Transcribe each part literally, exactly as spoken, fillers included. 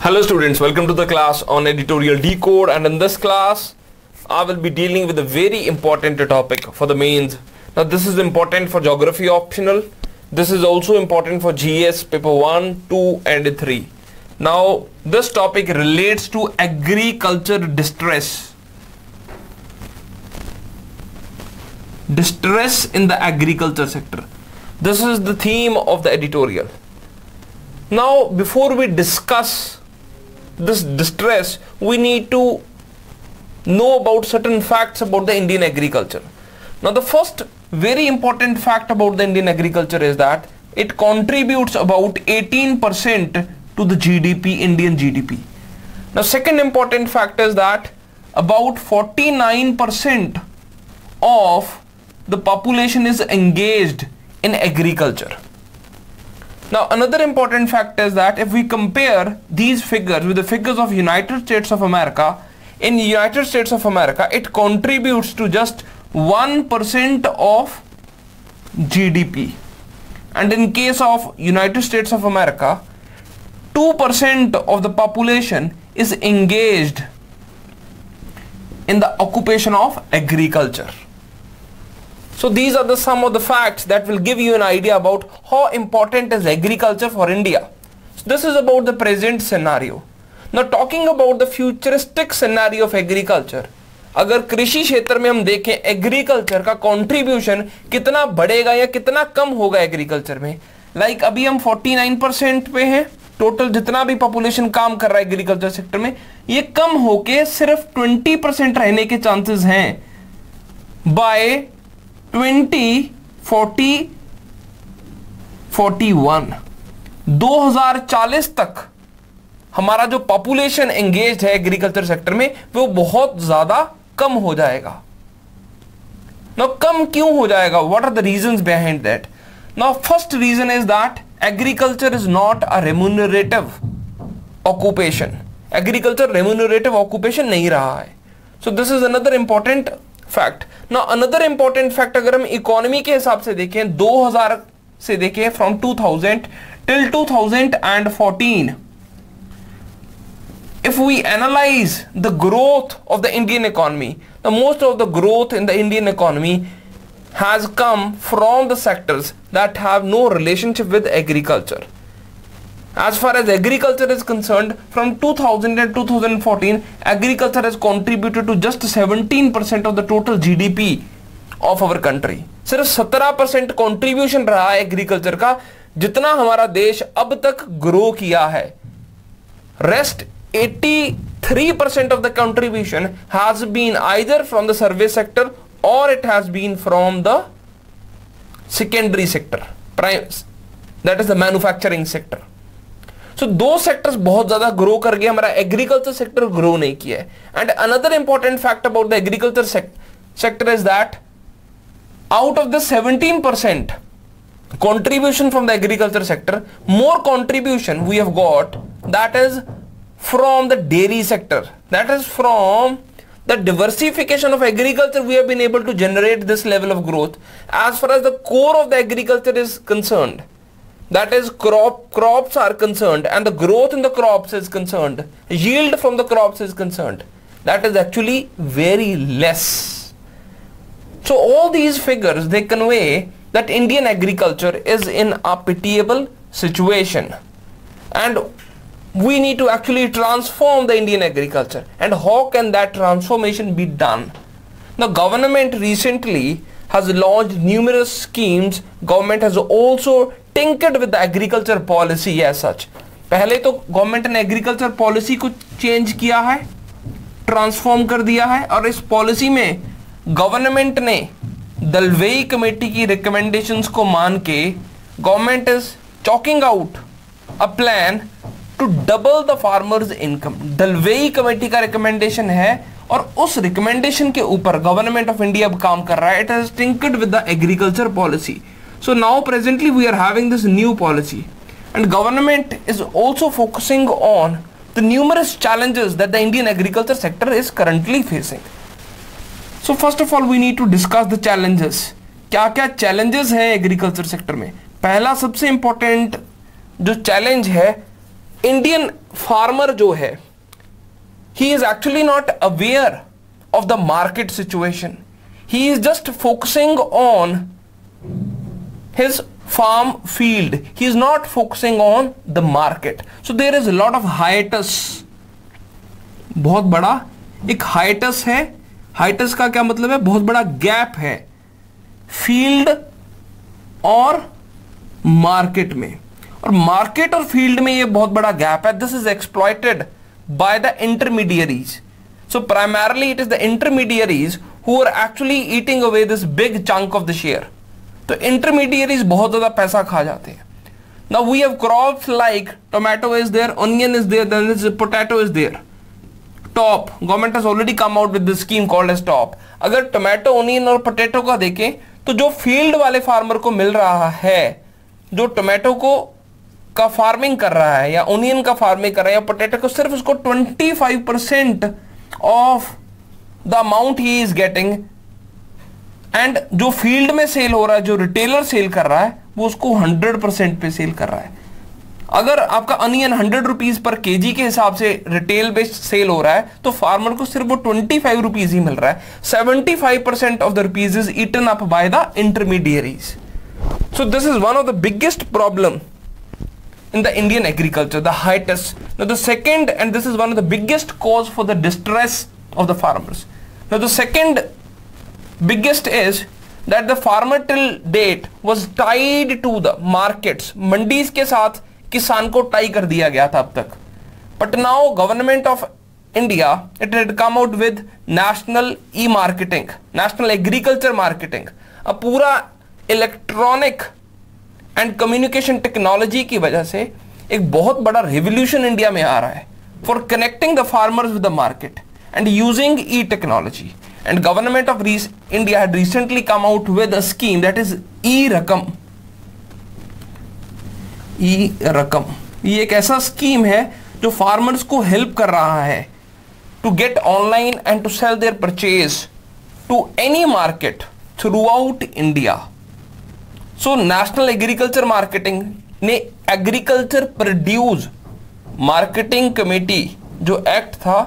Hello students, welcome to the class on editorial decode, and in this class I will be dealing with a very important topic for the mains. Now this is important for geography optional. This is also important for G S paper one, two and three. Now this topic relates to agriculture distress. Distress in the agriculture sector. This is the theme of the editorial. Now before we discuss this distress, we need to know about certain facts about the Indian agriculture. Now the first very important fact about the Indian agriculture is that it contributes about eighteen percent to the G D P, Indian G D P. Now second important fact is that about forty-nine percent of the population is engaged in agriculture. Now another important fact is that if we compare these figures with the figures of United States of America, in United States of America it contributes to just one percent of G D P, and in case of United States of America two percent of the population is engaged in the occupation of agriculture. So these are the some of the facts that will give you an idea about how important is agriculture for India. So this is about the present scenario. Now talking about the futuristic scenario of agriculture, अगर कृषि क्षेत्र में हम देखें agriculture का contribution कितना बढ़ेगा या कितना कम होगा एग्रीकल्चर में, लाइक like अभी हम forty-nine percent पे हैं, टोटल जितना भी पॉपुलेशन काम कर रहा है एग्रीकल्चर सेक्टर में, ये कम होके सिर्फ twenty percent रहने के चांसेस हैं बाय twenty forty forty-one. दो हज़ार चालीस तक हमारा जो पॉपुलेशन एंगेज है एग्रीकल्चर सेक्टर में वो बहुत ज्यादा कम हो जाएगा. ना कम क्यों हो जाएगा? What are the reasons behind that? Now first reason is that agriculture is not a remunerative occupation. Agriculture remunerative occupation नहीं रहा है. So this is another important fact. ना अनदर इंपॉर्टेंट फैक्ट, अगर हम इकोनॉमी के हिसाब से देखें दो हज़ार से देखें, from two thousand till two thousand fourteen, if we analyse the growth of the Indian economy, the most of the growth in the Indian economy has come from the sectors that have no relationship with agriculture. As far as agriculture is concerned, from two thousand and two thousand fourteen, agriculture has contributed to just seventeen percent of the total G D P of our country. सिर्फ seventeen percent contribution रहा है agriculture का, जितना हमारा देश अब तक grow किया है. Rest eighty-three percent of the contribution has been either from the service sector or it has been from the secondary sector, prime, that is the manufacturing sector. So, दो सेक्टर्स बहुत ज़्यादा ग्रो कर गए, हमारा agriculture sector grow नहीं किया है. And another important fact about the agriculture sector is that out of the seventeen percent contribution from the agriculture sector, more contribution we have got that is from the dairy sector, that is from the diversification of agriculture we have been able to generate this level of growth. As far as the core of the agriculture is concerned, that is crop crops are concerned, and the growth in the crops is concerned, yield from the crops is concerned, that is actually very less. So all these figures, they convey that Indian agriculture is in a pitiable situation, and we need to actually transform the Indian agriculture. And how can that transformation be done? The government recently has launched numerous schemes. Government has also tinkered with the agriculture policy as such. पहले तो government ने agriculture policy को change किया है, transform कर दिया है, और इस पॉलिसी में गवर्नमेंट ने दलवेई कमेटी की रिकमेंडेशंस को मान के government is choking out a plan to double the farmers income. Dalwai committee का रिकमेंडेशन है और उस रिकमेंडेशन के ऊपर गवर्नमेंट ऑफ इंडिया अब काम कर रहा है। It has tinkered with the agriculture policy. So now presently we are having this new policy and government is also focusing on the numerous challenges that the Indian agriculture sector is currently facing. So first of all we need to discuss the challenges. क्या क्या challenges हैं agriculture sector में? पहला सबसे important जो challenge है, Indian farmer जो है, he is actually not aware of the market situation. He is just focusing on his farm field. He is not focusing on the market. So there is a lot of hiatus. बहुत बड़ा एक hiatus है। hiatus का क्या मतलब है? बहुत बड़ा gap है field और market में, और market और field में ये बहुत बड़ा gap है। This is exploited by the intermediaries. So primarily it is the intermediaries who are actually eating away this big chunk of the share. तो इंटरमीडिएटरीज बहुत ज्यादा पैसा खा जाते हैं। Now we have crops like tomato is there, onion is there, then is potato is there. TOP government has already come out with this scheme called as TOP. अगर tomato, onion और potato का देखें तो जो field वाले farmer को मिल रहा है, जो टोमेटो को का फार्मिंग कर रहा है या ऑनियन का फार्मिंग कर रहा है या पोटैटो को, सिर्फ उसको twenty five percent of the amount ही इज गेटिंग, एंड जो फील्ड में सेल हो रहा है, जो रिटेलर सेल कर रहा है, वो उसको हंड्रेड परसेंट पे सेल कर रहा है। अगर आपका onion hundred rupees per KG के हिसाब से रिटेल बेस्ड सेल हो रहा है तो फार्मर को सिर्फ वो ट्वेंटी फाइव रुपीज ही मिल रहा है। Seventy five percent of the rupees is eaten up by the intermediaries. So this is one of the biggest problem in the Indian agriculture, the hiatus. Now the second, and this is one of the biggest cause for the distress of the farmers. Now the second biggest is that the farmer till date was tied to the markets. Mandis के साथ किसान को tie कर दिया गया था अब तक, but now government of India it had come out with national e marketing, national agriculture marketing. अब पूरा इलेक्ट्रॉनिक एंड कम्युनिकेशन टेक्नोलॉजी की वजह से एक बहुत बड़ा रिवोल्यूशन इंडिया में आ रहा है for connecting the farmers with the market and using e technology. And government of India had recently come out with a scheme that is e-rakam. e-rakam ये एक ऐसा स्कीम है जो फार्मर्स को हेल्प कर रहा है to get online and to sell their purchase to any market throughout India. So national agriculture marketing ने एग्रीकल्चर प्रोड्यूस मार्केटिंग कमेटी जो एक्ट था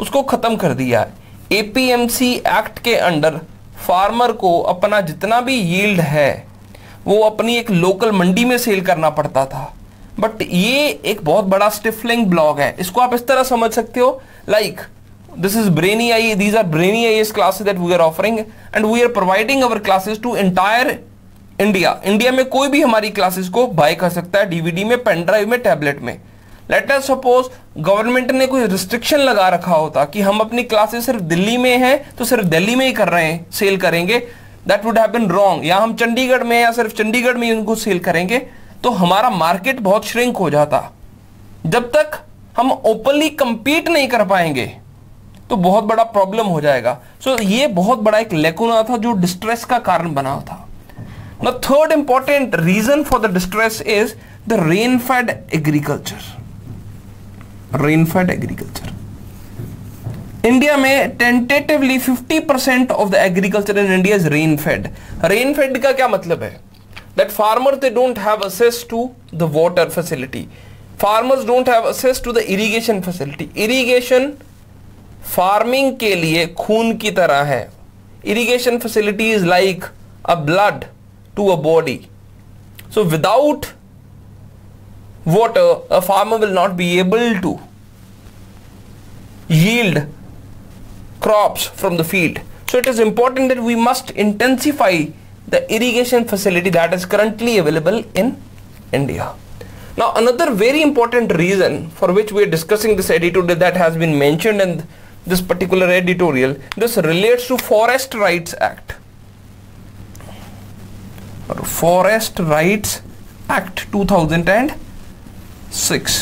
उसको खत्म कर दिया है। A P M C act के अंडर फार्मर को अपना जितना भी यील्ड है वो अपनी एक लोकल मंडी में सेल करना पड़ता था, बट ये एक बहुत बड़ा स्टिफलिंग ब्लॉक है। इसको आप इस तरह समझ सकते हो, like this is Brainy I, these are Brainy I S classes that we are offering and we are providing our classes to entire India. India में कोई भी हमारी क्लासेज को बाय कर सकता है, डीवीडी में, पेन ड्राइव में, टैबलेट में। लेट अस सपोज गवर्नमेंट ने कोई रिस्ट्रिक्शन लगा रखा होता कि हम अपनी क्लासेस सिर्फ दिल्ली में हैं तो सिर्फ दिल्ली में ही कर रहे हैं, सेल करेंगे, that would have been wrong. या हम चंडीगढ़ में या सिर्फ चंडीगढ़ में उनको सेल करेंगे, तो हमारा मार्केट बहुत श्रिंक हो जाता। जब तक हम ओपनली कंपीट नहीं कर पाएंगे तो बहुत बड़ा प्रॉब्लम हो जाएगा। सो so, ये बहुत बड़ा एक लेकुना था जो डिस्ट्रेस का कारण बना था। The third important reason for the distress is the rainfed agriculture. Rainfed agriculture India में tentatively fifty percent of the agriculture in India is rainfed. Rainfed का क्या मतलब है? That farmers they don't have access to the water facility, farmers don't have access to the irrigation facility. Irrigation farming के लिए खून की तरह है। Irrigation facility is like a blood to a body. So without water a farmer will not be able to yield crops from the field. So it is important that we must intensify the irrigation facility that is currently available in India. Now another very important reason for which we are discussing this editorial that has been mentioned in this particular editorial, this relates to Forest Rights Act or Forest Rights Act two thousand and six.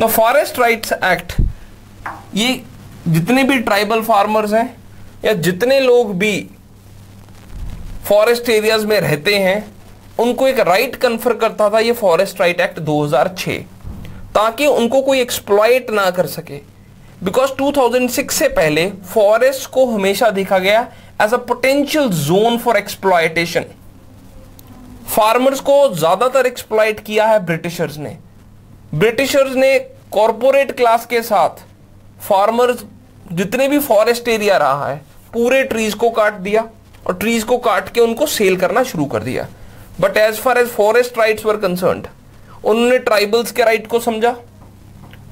The forest rights act, ये जितने भी tribal farmers हैं या जितने लोग भी forest areas में रहते हैं उनको एक राइट कन्फर करता था ये फॉरेस्ट राइट एक्ट दो हज़ार छह, ताकि उनको कोई एक्सप्लॉइट ना कर सके। बिकॉज दो हज़ार छह से पहले फॉरेस्ट को हमेशा देखा गया as a potential zone for exploitation. Farmers को ज्यादातर एक्सप्लॉइट किया है ब्रिटिशर्स ने। ब्रिटिशर्स ने कॉरपोरेट क्लास के साथ फार्मर्स, जितने भी फॉरेस्ट एरिया रहा है, पूरे ट्रीज को काट दिया और ट्रीज को काट के उनको सेल करना शुरू कर दिया। But as far as forest rights were concerned, उन्होंने ट्राइबल्स के राइट को समझा।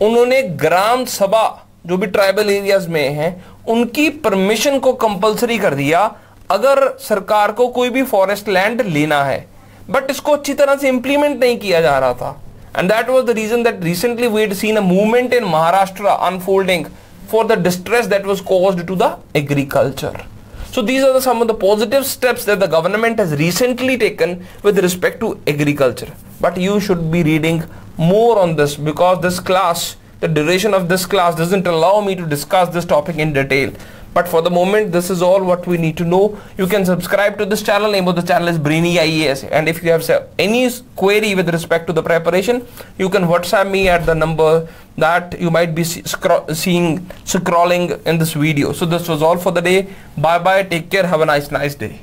उन्होंने ग्राम सभा जो भी ट्राइबल एरियाज में हैं उनकी परमिशन को कंपलसरी कर दिया अगर सरकार को कोई भी फॉरेस्ट लैंड लेना है। बट इसको अच्छी तरह से इंप्लीमेंट नहीं किया जा रहा था, and that was the reason that recently we had seen a movement in Maharashtra unfolding for the distress that was caused to the agriculture. So these are the, some of the positive steps that the government has recently taken with respect to agriculture. But you should be reading more on this, because this class, the duration of this class doesn't allow me to discuss this topic in detail. But for the moment, this is all what we need to know. You can subscribe to this channel. Name of the channel is Brini I E S. And if you have any query with respect to the preparation, you can WhatsApp me at the number that you might be scro- seeing scrolling in this video. So this was all for the day. Bye bye. Take care. Have a nice, nice day.